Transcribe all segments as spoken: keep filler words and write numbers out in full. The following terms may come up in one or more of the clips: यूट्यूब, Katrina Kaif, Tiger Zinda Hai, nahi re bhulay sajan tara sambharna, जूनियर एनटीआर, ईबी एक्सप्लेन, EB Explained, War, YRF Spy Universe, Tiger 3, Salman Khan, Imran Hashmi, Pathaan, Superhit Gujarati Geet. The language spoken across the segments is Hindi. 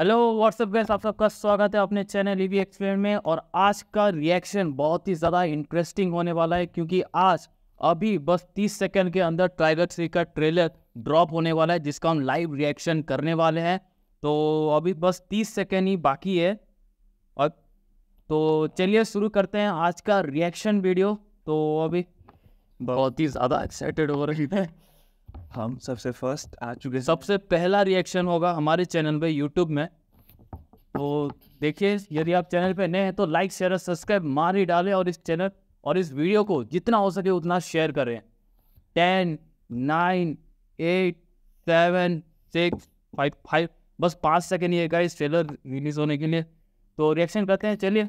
हेलो व्हाट्सअप गाइस, आप सबका स्वागत है अपने चैनल ईबी एक्सप्लेन में। और आज का रिएक्शन बहुत ही ज़्यादा इंटरेस्टिंग होने वाला है क्योंकि आज अभी बस तीस सेकंड के अंदर टाइगर थ्री का ट्रेलर ड्रॉप होने वाला है जिसका हम लाइव रिएक्शन करने वाले हैं। तो अभी बस तीस सेकंड ही बाकी है और तो चलिए शुरू करते हैं आज का रिएक्शन वीडियो। तो अभी बहुत ही ज़्यादा एक्साइटेड हो रही है हम। सबसे फर्स्ट आ चुके, सबसे पहला रिएक्शन होगा हमारे चैनल पे यूट्यूब में। तो देखिए, यदि आप चैनल पे नए हैं तो लाइक शेयर और सब्सक्राइब मार ही डालें और इस चैनल और इस वीडियो को जितना हो सके उतना शेयर करें। Ten nine eight seven six five five बस पाँच सेकेंड ये गाइस ट्रेलर रिलीज होने के लिए। तो रिएक्शन करते हैं, चलिए।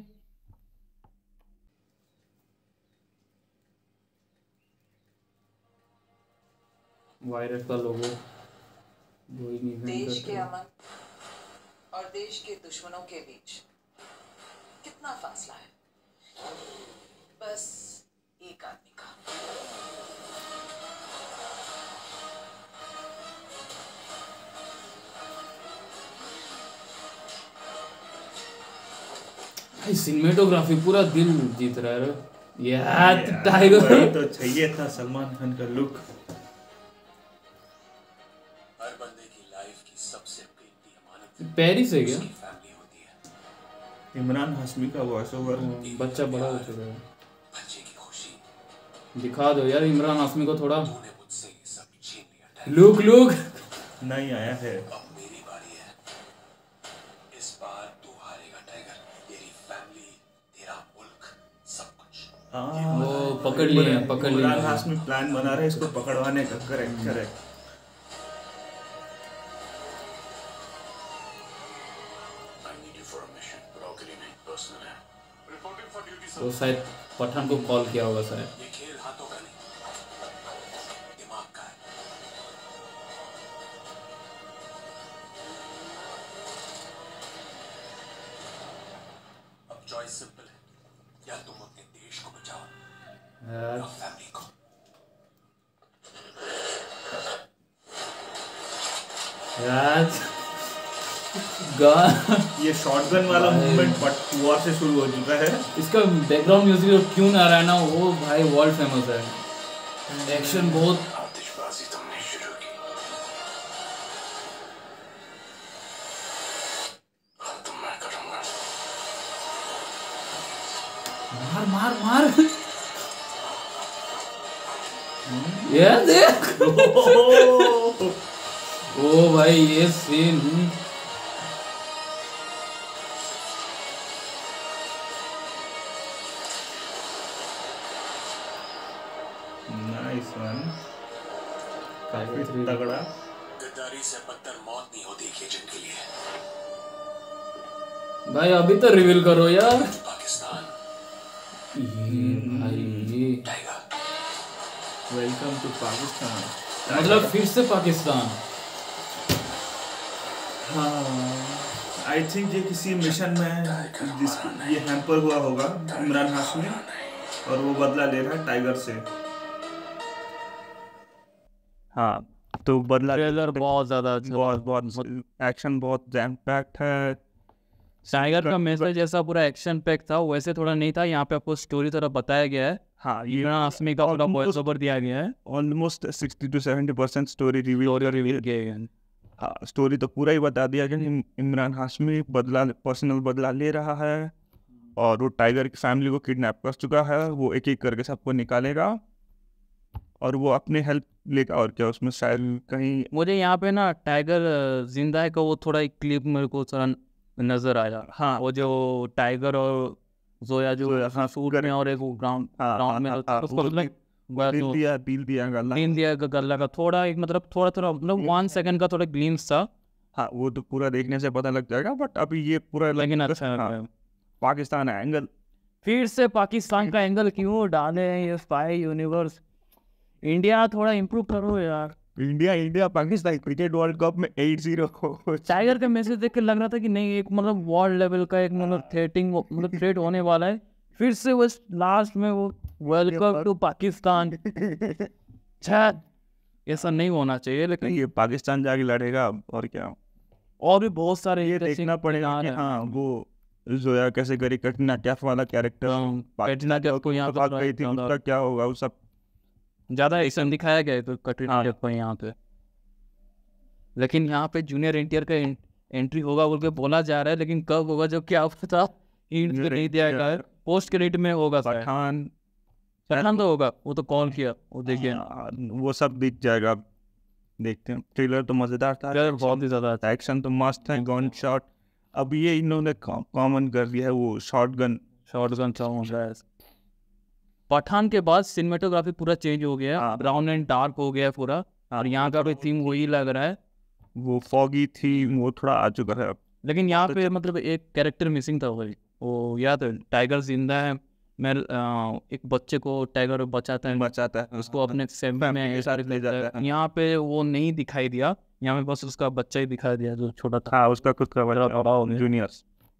वायरस का लोगो देश के अमन और देश के दुश्मनों के बीच कितना फासला है, बस एक आदमी का। सिनेमेटोग्राफी पूरा दिल जीत रहा है यार। टाइगर तो चाहिए था सलमान खान का लुक। पेरिस है क्या? इमरान हाशमी का वॉइस ओवर। बच्चा बड़ा हो चुका है। दिखा दो यार इमरान हाशमी को थोड़ा। लुक लुक नहीं आया है। अब मेरी बारी है। इस बार तू हारेगा टाइगर। तेरी फैमिली, तेरा मुल्क, सब कुछ। वो पकड़ लिए, पकड़ लिए। इमरान हाशमी प्लान बना रहे इसको पकड़वाने का। Correct correct. तो शायद पठान को कॉल किया होगा सर। ये खेल हाथों का नहीं, दिमाग का है। अब चॉइस सिंपल है, या तुम अपने देश को बचाओ या फैमिली को। यार ये शॉटगन वाला मूवमेंट वॉर से शुरू हो चुका है। इसका बैकग्राउंड म्यूजिक क्यों ना रहा है ना, वो भाई वर्ल्ड फेमस है। एक्शन बहुत आतिशबाजी तुमने शुरू की और तुम मैं करूंगा। मार मार मार ये देख ओ भाई ये सीन तगड़ा। गद्दारी से बदतर मौत नहीं होती एजेंट के लिए। भाई अभी तो रिवील करो यार। पाकिस्तान वेलकम टू पाकिस्तान, मतलब फिर से पाकिस्तान। हाँ, आई थिंक ये किसी मिशन में जिसको ये हैम्पर हुआ होगा इमरान हाशमी और वो बदला ले रहा है टाइगर से। हाँ तो बदला ट्रेलर बहुत ज़्यादा अच्छा, बहुत बहुत एक्शन बहुत जैम पैक्ड है। टाइगर का मैसेज जैसा पूरा एक्शन पैक था वैसे थोड़ा नहीं था। यहाँ पे आपको स्टोरी तरह बताया गया है। हाँ, ये आसमी का पूरा वॉइस ओवर दिया गया है। Almost sixty to seventy percent story reveal reveal किया गया है। हाँ, स्टोरी तो पूरा ही बता दिया गया कि इमरान हाशमी बदला, पर्सनल बदला ले रहा है और वो टाइगर की फैमिली को किडनेप कर चुका है। वो एक एक करके सबको निकालेगा और वो अपने हेल्प लेकर। और क्या उसमें शायद कहीं मुझे यहाँ पे ना टाइगर जिंदा है का वो थोड़ा एक क्लिप मेरे को थोड़ा नजर आया। हाँ, वो जो टाइगर और जोया जो सूट में और एक वो ग्राउंड ग्राउंड में उसको बील दिया बील दिया गल्ला बील दिया गल्ला का थोड़ा एक मतलब थोड़ा थोड़ा मतलब वन सेकंड का थोड़ा ग्लिम्स था। हाँ, वो तो पूरा देखने से पता लग जाएगा बट अभी ये पूरा लेकिन अच्छा पाकिस्तान एंगल फिर से पाकिस्तान का एंगल क्यों डाले ये स्पाई यूनिवर्स। इंडिया थोड़ा इम्प्रूव करो यार। India India Pakistan cricket world cup में एट जीरो। टाइगर का मैसेज देख के लग रहा था कि नहीं एक मतलब वर्ल्ड लेवल का एक मतलब थ्रेटिंग मतलब थ्रेट होने वाला है। फिर से वो लास्ट में वो वर्ल्ड कप टू पाकिस्तान। ऐसा नहीं होना चाहिए लेकिन ये पाकिस्तान जाके लड़ेगा और क्या। और भी बहुत सारे ये देखना पड़ेगा। हाँ, वो जोया कैसे करी कटना क्या वाला कैरेक्टर कटना क्या को यहाँ बात गई थी, उनका क्या होगा, वो सब ज्यादा एक्शन दिखाया गया है तो कटरीना को यहाँ पे। लेकिन यहाँ पे जूनियर एनटीआर का एंट्री होगा बोल के बोला जा रहा है, लेकिन कब होगा जब क्या पता, हिंट नहीं दिया गया। पोस्ट क्रेडिट में होगा पठान, पठान तो होगा, वो तो कॉल किया वो देखिए वो सब दिख जाएगा, देखते हैं। ट्रेलर तो मजेदार था, बहुत ही ज्यादा था, एक्शन तो मस्त है, गन शॉट। अब ये इन्होंने कॉमन कर दिया है वो शॉटगन, शॉटगन चालू। पठान के बाद सिनेमेटोग्राफी पूरा चेंज हो गया, ब्राउन एंड डार्क हो गया पूरा, और यहाँ का भी थीम वही लग रहा है, वो फॉगी थी वो थोड़ा आ चुका है। लेकिन यहाँ पे मतलब एक कैरेक्टर मिसिंग था वही, वो याद है टाइगर जिंदा है, मैं एक बच्चे को टाइगर बचाता है, बचाता है उसको अपने फैमिली में ले जाता है। यहाँ पे वो नहीं दिखाई दिया, यहाँ पे बस उसका बच्चा ही दिखाई दिया जो छोटा था। हाँ, उसका खुद का बच्चा जूनियर।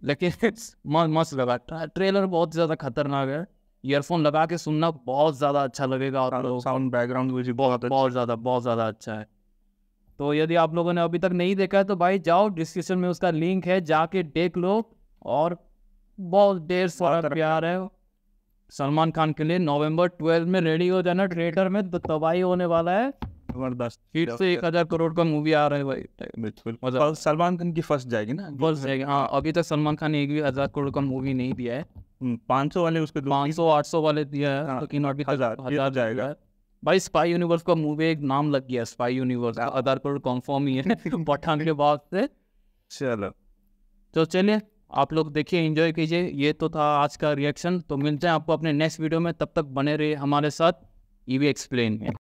लेकिन मस्त लगा ट्रेलर, बहुत ज्यादा खतरनाक है, ईयरफोन लगा के सुनना बहुत ज्यादा अच्छा लगेगा। और साउंड बैकग्राउंड बहुत बहुत ज्यादा बहुत ज्यादा अच्छा है। तो यदि आप लोगों ने अभी तक नहीं देखा है तो भाई जाओ, डिस्क्रिप्शन में उसका लिंक है, जाके देख लो। और बहुत ढेर सारा प्यार है सलमान खान के लिए। नवंबर ट्वेल्व में रेडी हो जाना, थिएटर में तबाही होने वाला है, जबरदस्त। फिर से एक हजार करोड़ का मूवी आ रहा है भाई, मतलब सलमान खान की फर्स्ट जाएगी ना, फर्स्ट जाएगी। हाँ, अभी तक सलमान खान ने एक भी हजार करोड़ का मूवी नहीं दिया है, पाँच सौ वाले उसके पाँच सौ आठ सौ वाले दिया है, लेकिन अभी हजार जाएगा भाई। स्पाई यूनिवर्स का मूवी एक नाम लग गया, स्पाई यूनिवर्स हजार करोड़ कन्फर्म ही है पठान के बाद से। चलो तो चलिए आप लोग देखिए, एंजॉय कीजिए। ये तो था आज का रिएक्शन, तो मिलते हैं आपको अपने नेक्स्ट वीडियो में, तब तक बने रहिए हमारे साथ ईवी एक्सप्लेन में।